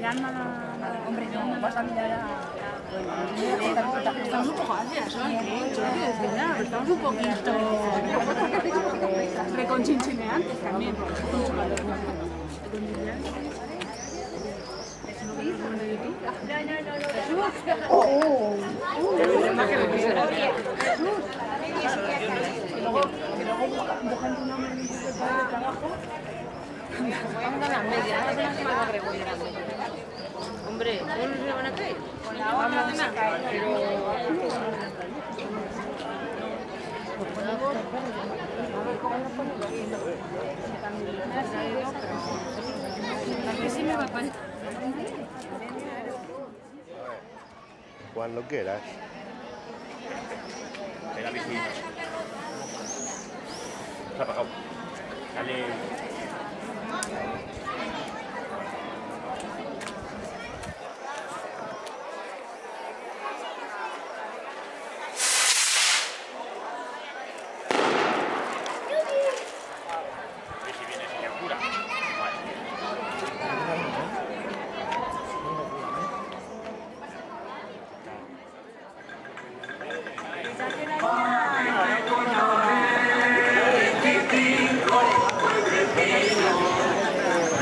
mirando a la... Hombre, no, vas a mirar a... Estamos un poco ácidas hoy, ¿eh? Yo no quiero decir nada, pero estamos un poquito... Reconchinchineantes también. Hombre, ¿cómo no se van a caer? Con la otra no se cae. Pero... También sí me va a faltar. Cuando quieras. Era mi suyo. Se ha apagado. Dale... Thank you.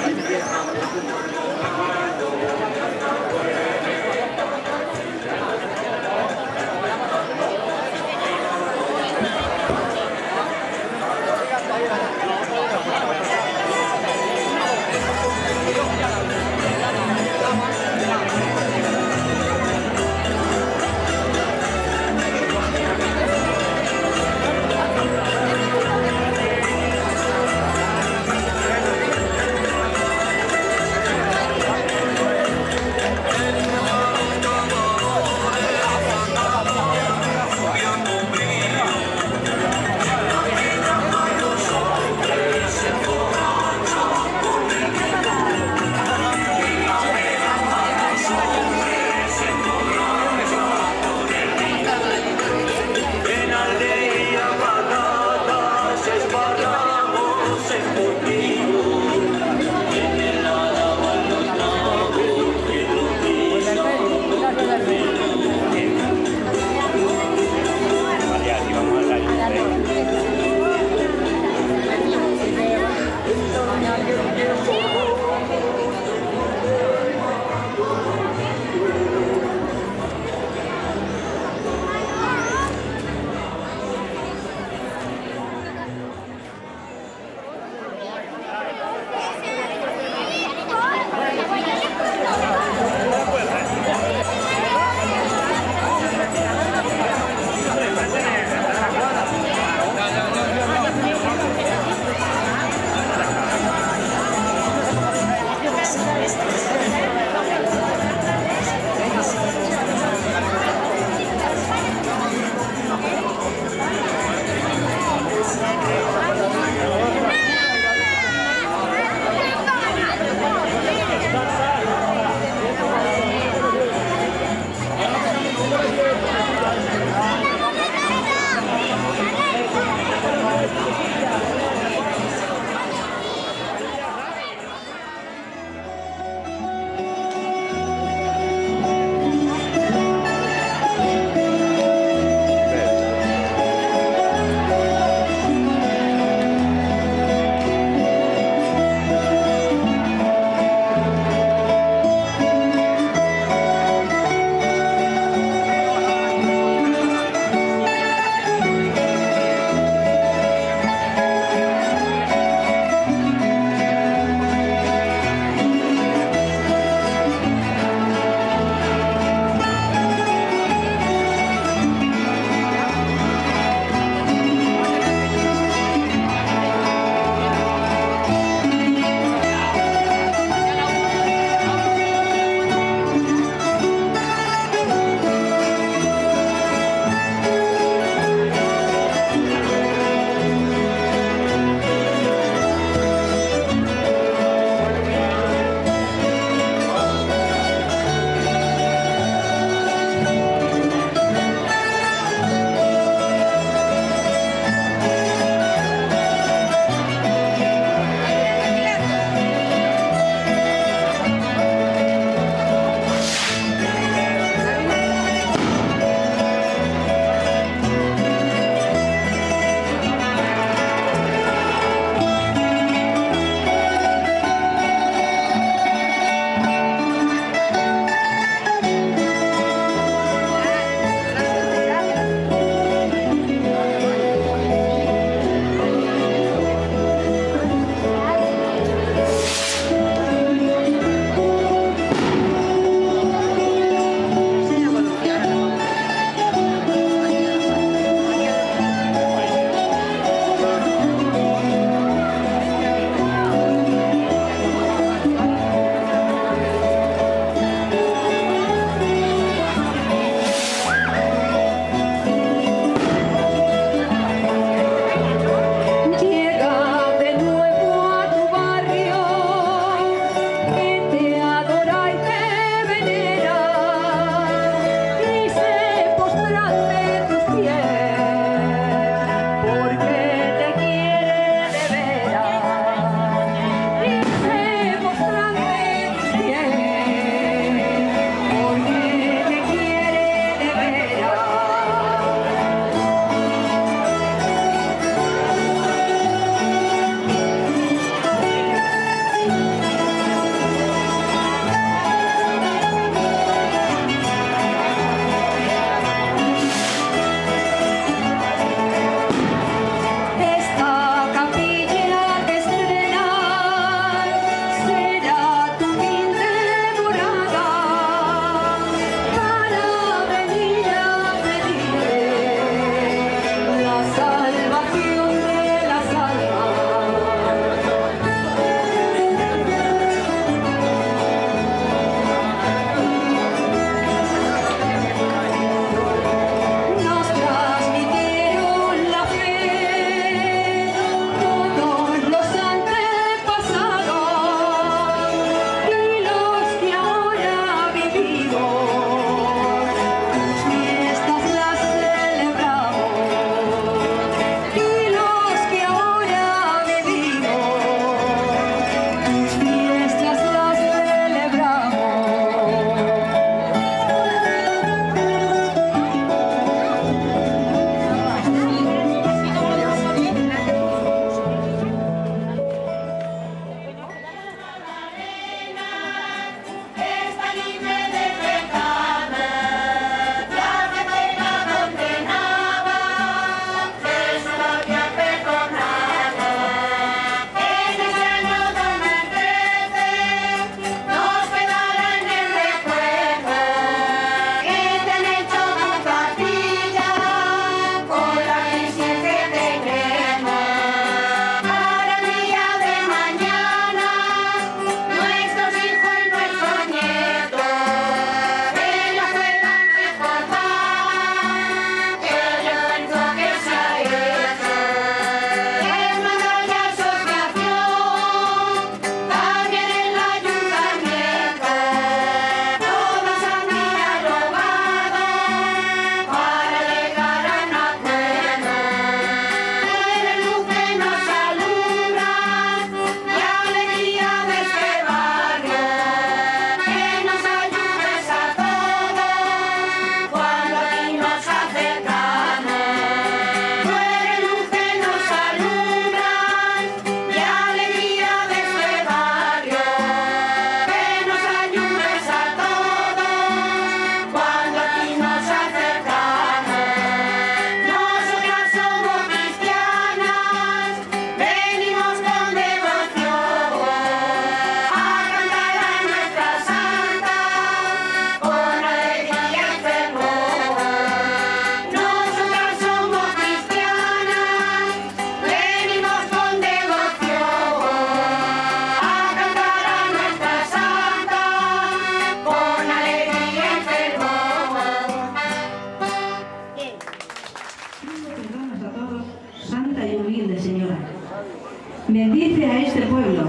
Bendice a este pueblo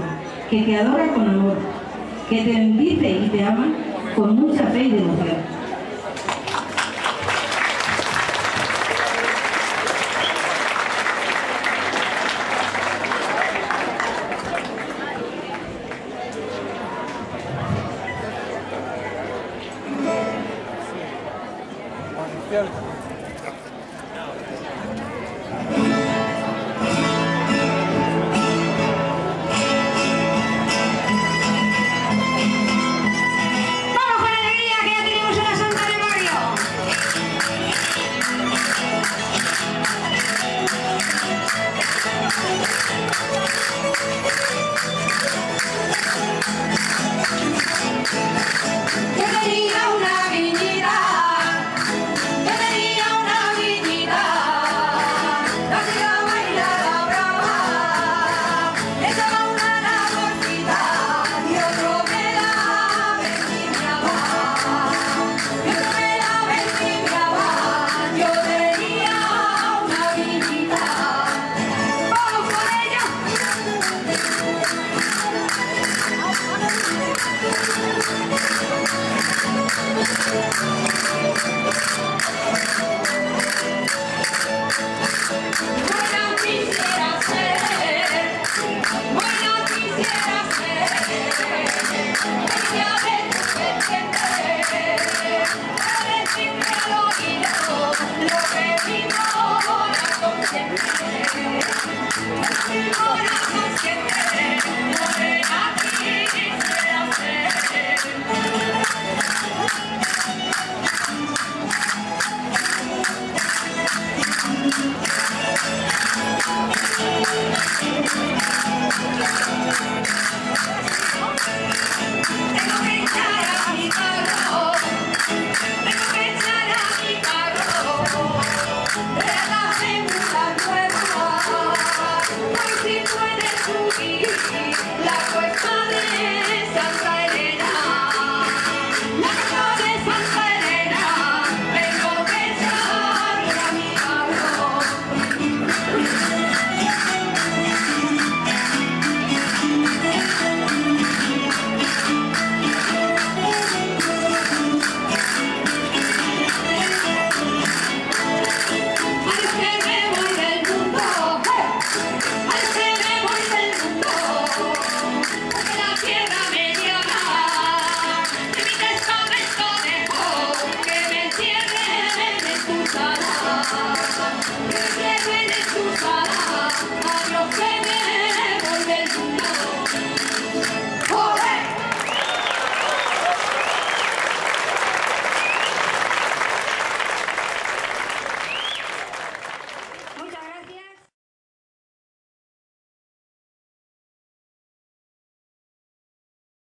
que te adora con amor, que te bendice y te ama con mucha fe y devoción. Tengo que